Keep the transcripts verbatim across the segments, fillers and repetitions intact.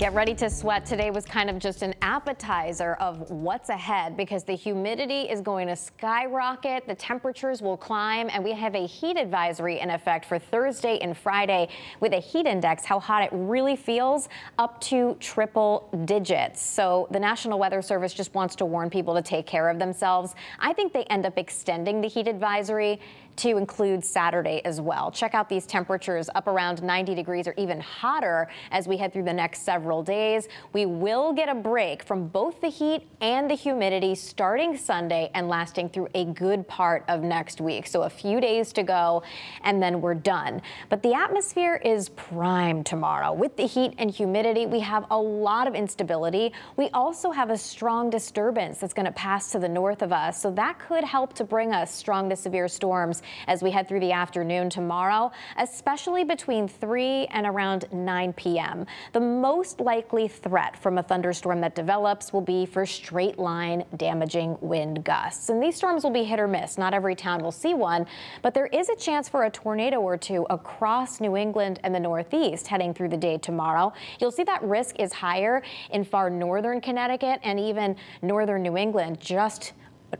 Get ready to sweat. Today was kind of just an appetizer of what's ahead because the humidity is going to skyrocket, the temperatures will climb, and we have a heat advisory in effect for Thursday and Friday with a heat index, how hot it really feels, up to triple digits. So the National Weather Service just wants to warn people to take care of themselves. I think they end up extending the heat advisory to include Saturday as well. Check out these temperatures up around ninety degrees or even hotter as we head through the next several days. We will get a break from both the heat and the humidity starting Sunday and lasting through a good part of next week. So a few days to go and then we're done. But the atmosphere is prime tomorrow. With the heat and humidity, we have a lot of instability. We also have a strong disturbance that's going to pass to the north of us. So that could help to bring us strong to severe storms as we head through the afternoon tomorrow, especially between three and around nine p m The most likely threat from a thunderstorm that develops will be for straight line damaging wind gusts. And these storms will be hit or miss. Not every town will see one, but there is a chance for a tornado or two across New England and the Northeast heading through the day tomorrow. You'll see that risk is higher in far northern Connecticut and even northern New England, just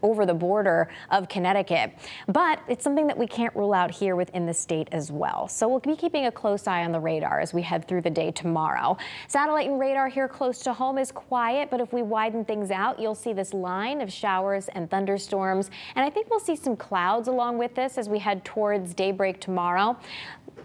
over the border of Connecticut. But it's something that we can't rule out here within the state as well. So we'll be keeping a close eye on the radar as we head through the day tomorrow. Satellite and radar here close to home is quiet, but if we widen things out, you'll see this line of showers and thunderstorms. And I think we'll see some clouds along with this as we head towards daybreak tomorrow.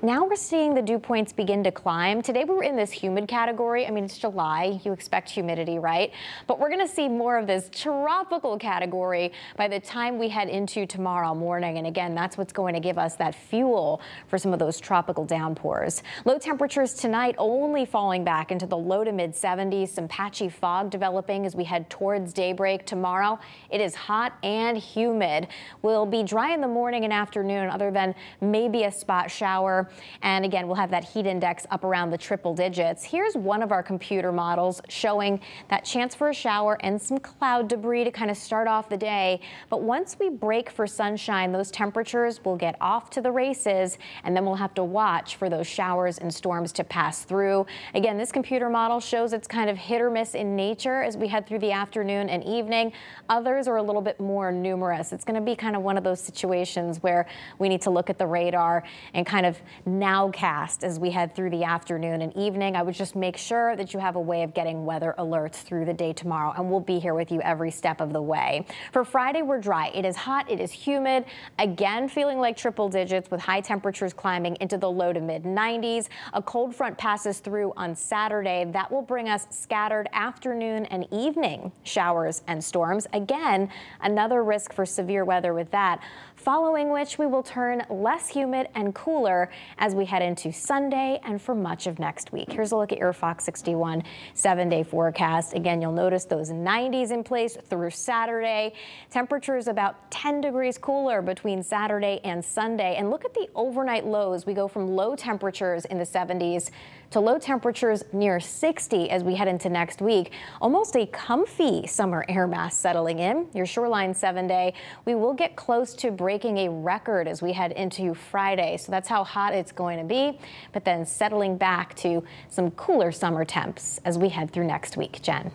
Now we're seeing the dew points begin to climb. Today we were in this humid category. I mean, it's July. You expect humidity, right? But we're going to see more of this tropical category by the time we head into tomorrow morning. And again, that's what's going to give us that fuel for some of those tropical downpours. Low temperatures tonight only falling back into the low to mid seventies. Some patchy fog developing as we head towards daybreak tomorrow. It is hot and humid. We'll be dry in the morning and afternoon other than maybe a spot shower. And again, we'll have that heat index up around the triple digits. Here's one of our computer models showing that chance for a shower and some cloud debris to kind of start off the day. But once we break for sunshine, those temperatures will get off to the races, and then we'll have to watch for those showers and storms to pass through. Again, this computer model shows it's kind of hit or miss in nature as we head through the afternoon and evening. Others are a little bit more numerous. It's going to be kind of one of those situations where we need to look at the radar and kind of nowcast as we head through the afternoon and evening. I would just make sure that you have a way of getting weather alerts through the day tomorrow, and we'll be here with you every step of the way. For Friday, we're dry. It is hot. It is humid. Again, feeling like triple digits with high temperatures climbing into the low to mid nineties. A cold front passes through on Saturday. That will bring us scattered afternoon and evening showers and storms. Again, another risk for severe weather with that, following which we will turn less humid and cooler as we head into Sunday and for much of next week. Here's a look at your Fox sixty-one seven-day forecast. Again, you'll notice those nineties in place through Saturday. Temperatures about ten degrees cooler between Saturday and Sunday. And look at the overnight lows. We go from low temperatures in the seventies to low temperatures near sixty as we head into next week. Almost a comfy summer air mass settling in. Your shoreline seven-day. We will get close to breaking a record as we head into Friday. So that's how hot it's going to be, but then settling back to some cooler summer temps as we head through next week. Jen.